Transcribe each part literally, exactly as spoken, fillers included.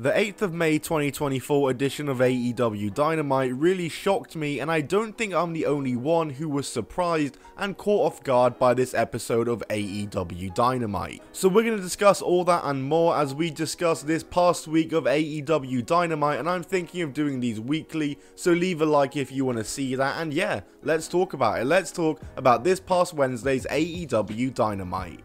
The eighth of May twenty twenty-four edition of A E W Dynamite really shocked me, and I don't think I'm the only one who was surprised and caught off guard by this episode of A E W Dynamite. So we're going to discuss all that and more as we discuss this past week of A E W Dynamite, and I'm thinking of doing these weekly, so leave a like if you want to see that, and yeah, let's talk about it. Let's talk about this past Wednesday's A E W Dynamite.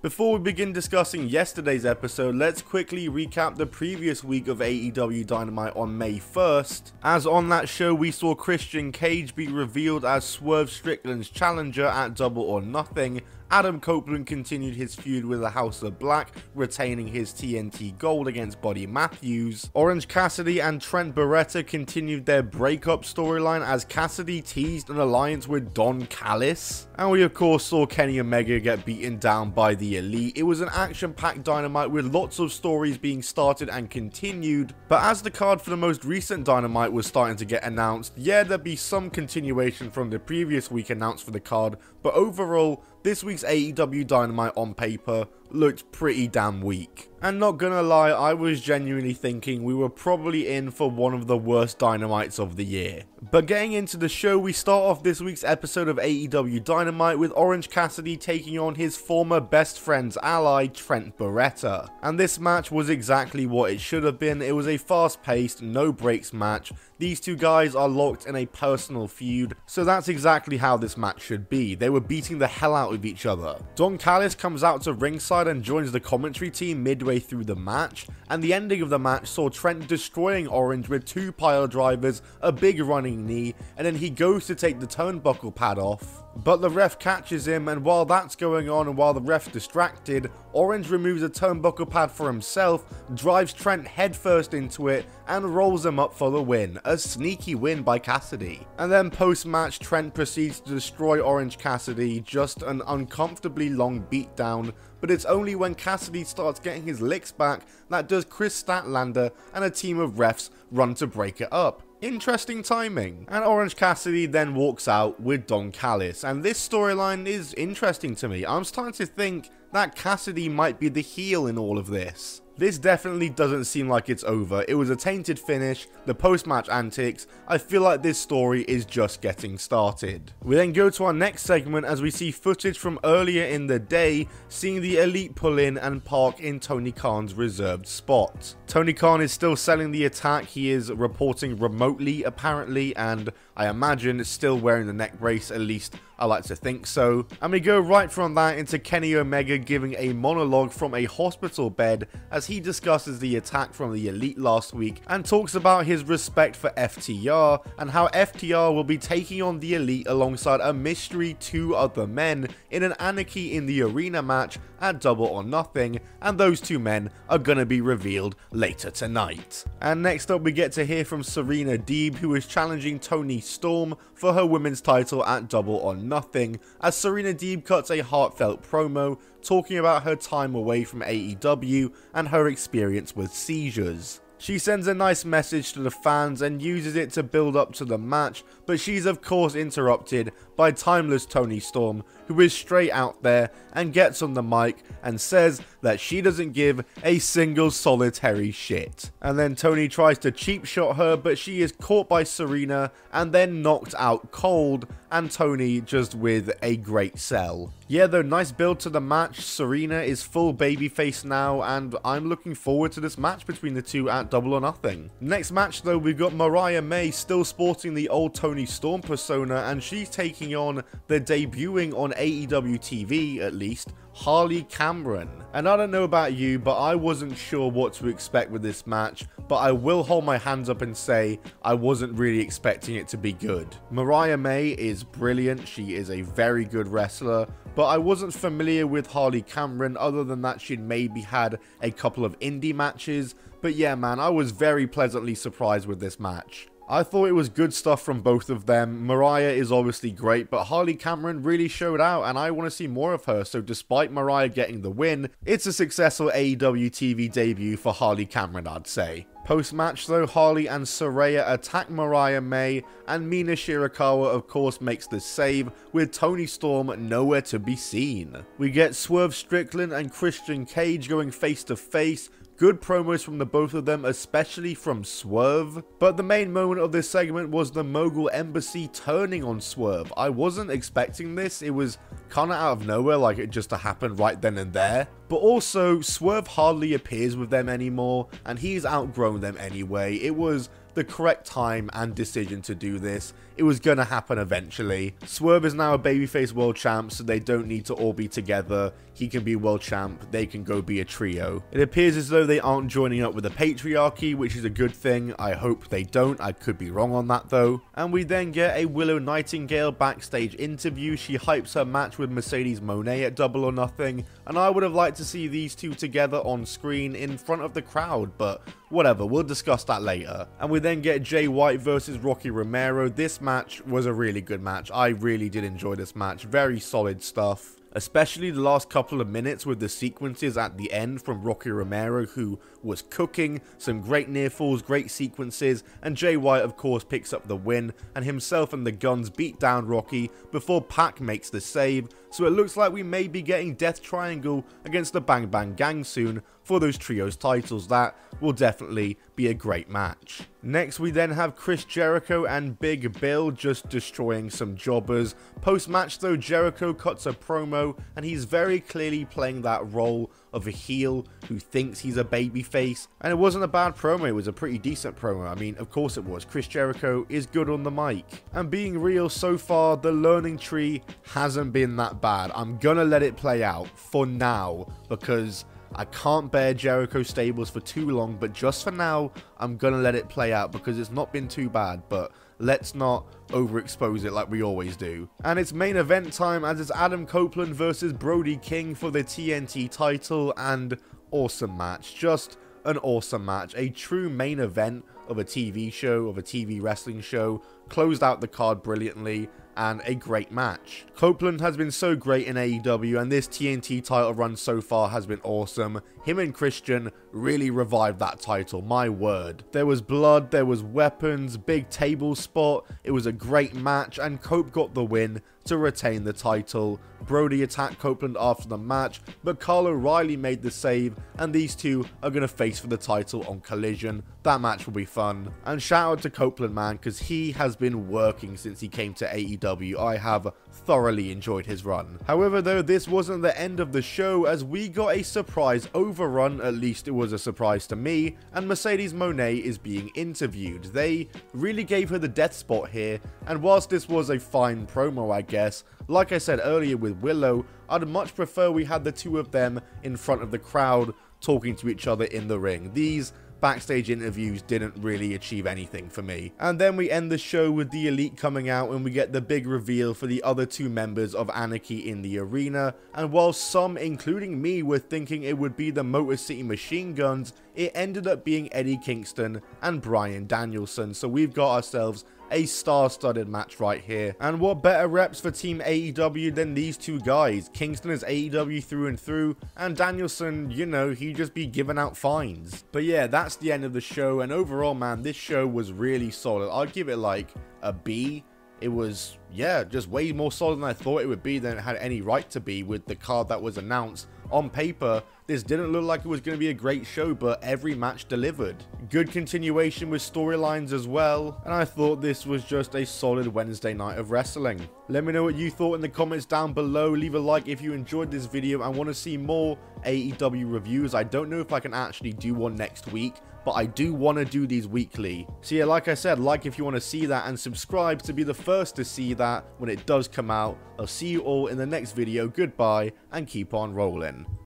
Before we begin discussing yesterday's episode, let's quickly recap the previous week of A E W Dynamite on May first, as on that show we saw Christian Cage be revealed as Swerve Strickland's challenger at Double or Nothing. Adam Copeland continued his feud with the House of Black, retaining his T N T gold against Buddy Matthews. Orange Cassidy and Trent Barretta continued their breakup storyline as Cassidy teased an alliance with Don Callis. And we of course saw Kenny Omega get beaten down by the Elite. It was an action-packed Dynamite with lots of stories being started and continued, but as the card for the most recent Dynamite was starting to get announced, yeah, there'd be some continuation from the previous week announced for the card, but overall, this week's A E W Dynamite on paper looked pretty damn weak. And not gonna lie, I was genuinely thinking we were probably in for one of the worst Dynamites of the year. But getting into the show, we start off this week's episode of A E W Dynamite with Orange Cassidy taking on his former best friend's ally, Trent Barretta. And this match was exactly what it should have been. It was a fast-paced, no-breaks match. These two guys are locked in a personal feud, so that's exactly how this match should be. They were beating the hell out of each other. Don Callis comes out to ringside and joins the commentary team midway through the match, and the ending of the match saw Trent destroying Orange with two pile drivers, a big running knee, and then he goes to take the turnbuckle pad off. But the ref catches him, and while that's going on and while the ref's distracted, Orange removes a turnbuckle pad for himself, drives Trent headfirst into it, and rolls him up for the win. A sneaky win by Cassidy. And then post-match, Trent proceeds to destroy Orange Cassidy, just an uncomfortably long beatdown, but it's only when Cassidy starts getting his licks back that does Chris Statlander and a team of refs run to break it up. Interesting timing. And Orange Cassidy then walks out with Don Callis, and this storyline is interesting to me. I'm starting to think that Cassidy might be the heel in all of this. This definitely doesn't seem like it's over. It was a tainted finish, the post-match antics. I feel like this story is just getting started. We then go to our next segment as we see footage from earlier in the day, seeing the Elite pull in and park in Tony Khan's reserved spot. Tony Khan is still selling the attack. He is reporting remotely, apparently, and I imagine is still wearing the neck brace, at least I like to think so. And we go right from that into Kenny Omega giving a monologue from a hospital bed as he discusses the attack from the Elite last week and talks about his respect for F T R and how F T R will be taking on the Elite alongside a mystery two other men in an Anarchy in the Arena match at Double or Nothing, and those two men are gonna be revealed later tonight. And next up we get to hear from Serena Deeb, who is challenging Toni Storm for her women's title at Double or Nothing, as Serena Deeb cuts a heartfelt promo talking about her time away from A E W and her experience with seizures. She sends a nice message to the fans and uses it to build up to the match, but she's of course interrupted by timeless Toni Storm, who is straight out there and gets on the mic and says that she doesn't give a single solitary shit. And then Toni tries to cheap shot her, but she is caught by Serena and then knocked out cold, and Toni just with a great sell. Yeah, though, nice build to the match. Serena is full babyface now, and I'm looking forward to this match between the two at Double or Nothing. Next match though, we've got Mariah May still sporting the old Toni Storm persona, and she's taking on the debuting on A E W T V, at least, Harley Cameron. And I don't know about you, but I wasn't sure what to expect with this match, but I will hold my hands up and say I wasn't really expecting it to be good. Mariah May is brilliant, she is a very good wrestler, but I wasn't familiar with Harley Cameron other than that she'd maybe had a couple of indie matches, but yeah man, I was very pleasantly surprised with this match. I thought it was good stuff from both of them. Mariah is obviously great, but Harley Cameron really showed out, and I want to see more of her, so despite Mariah getting the win, it's a successful A E W T V debut for Harley Cameron, I'd say. Post-match though, Harley and Saraya attack Mariah May, and Mina Shirakawa of course makes the save, with Toni Storm nowhere to be seen. We get Swerve Strickland and Christian Cage going face to face. Good promos from the both of them, especially from Swerve. But the main moment of this segment was the Mogul Embassy turning on Swerve. I wasn't expecting this. It was kind of out of nowhere, like it just happened right then and there. But also, Swerve hardly appears with them anymore, and he's outgrown them anyway. It was the correct time and decision to do this. It was gonna happen eventually. Swerve is now a babyface world champ, so they don't need to all be together. He can be world champ, they can go be a trio. It appears as though they aren't joining up with the patriarchy, which is a good thing. I hope they don't, I could be wrong on that though. And we then get a Willow Nightingale backstage interview. She hypes her match with Mercedes Monet at Double or Nothing, and I would have liked to see these two together on screen in front of the crowd, but whatever, we'll discuss that later. And we then get Jay White versus Rocky Romero. This match was a really good match. I really did enjoy this match. Very solid stuff. Especially the last couple of minutes with the sequences at the end from Rocky Romero, who was cooking. Some great near falls, great sequences, and Jay White of course picks up the win, and himself and the Guns beat down Rocky before Pac makes the save, so it looks like we may be getting Death Triangle against the Bang Bang Gang soon for those trios titles. That will definitely be a great match. Next we then have Chris Jericho and Big Bill just destroying some jobbers. Post match though, Jericho cuts a promo and he's very clearly playing that role of a heel who thinks he's a babyface, and it wasn't a bad promo, it was a pretty decent promo. I mean, of course it was. Chris Jericho is good on the mic. And being real, so far the learning tree hasn't been that bad. I'm gonna let it play out for now because I can't bear Jericho stables for too long, but just for now, I'm gonna let it play out because it's not been too bad, but let's not overexpose it like we always do. And it's main event time, as it's Adam Copeland versus Brody King for the T N T title, and awesome match. Just an awesome match. A true main event of a T V show, of a T V wrestling show. Closed out the card brilliantly, and a great match. Copeland has been so great in A E W, and this T N T title run so far has been awesome. Him and Christian really revived that title, my word. There was blood, there was weapons, big table spot, it was a great match, and Cope got the win to retain the title. Brody attacked Copeland after the match, but Kyle O'Reilly made the save, and these two are going to face for the title on Collision. That match will be fun. And shout out to Copeland, man, because he has been working since he came to A E W. I have thoroughly enjoyed his run. However though, this wasn't the end of the show, as we got a surprise overrun, at least it was a surprise to me, and Mercedes Monet is being interviewed. They really gave her the death spot here, and whilst this was a fine promo I guess, like I said earlier with Willow, I'd much prefer we had the two of them in front of the crowd talking to each other in the ring. These backstage interviews didn't really achieve anything for me. And then we end the show with the Elite coming out, and we get the big reveal for the other two members of Anarchy in the Arena. And while some, including me, were thinking it would be the Motor City Machine Guns, it ended up being Eddie Kingston and Bryan Danielson. So we've got ourselves a star-studded match right here. And what better reps for Team A E W than these two guys? Kingston is A E W through and through, and Danielson, you know, he'd just be giving out fines. But yeah, that's the end of the show, and overall, man, this show was really solid. I'd give it like a B. It was, yeah, just way more solid than I thought it would be, than it had any right to be with the card that was announced. On paper, this didn't look like it was going to be a great show, but every match delivered. Good continuation with storylines as well, and I thought this was just a solid Wednesday night of wrestling. Let me know what you thought in the comments down below. Leave a like if you enjoyed this video and want to see more A E W reviews. I don't know if I can actually do one next week, but I do want to do these weekly. So yeah, like I said, like if you want to see that, and subscribe to be the first to see that when it does come out. I'll see you all in the next video. Goodbye, and keep on rolling.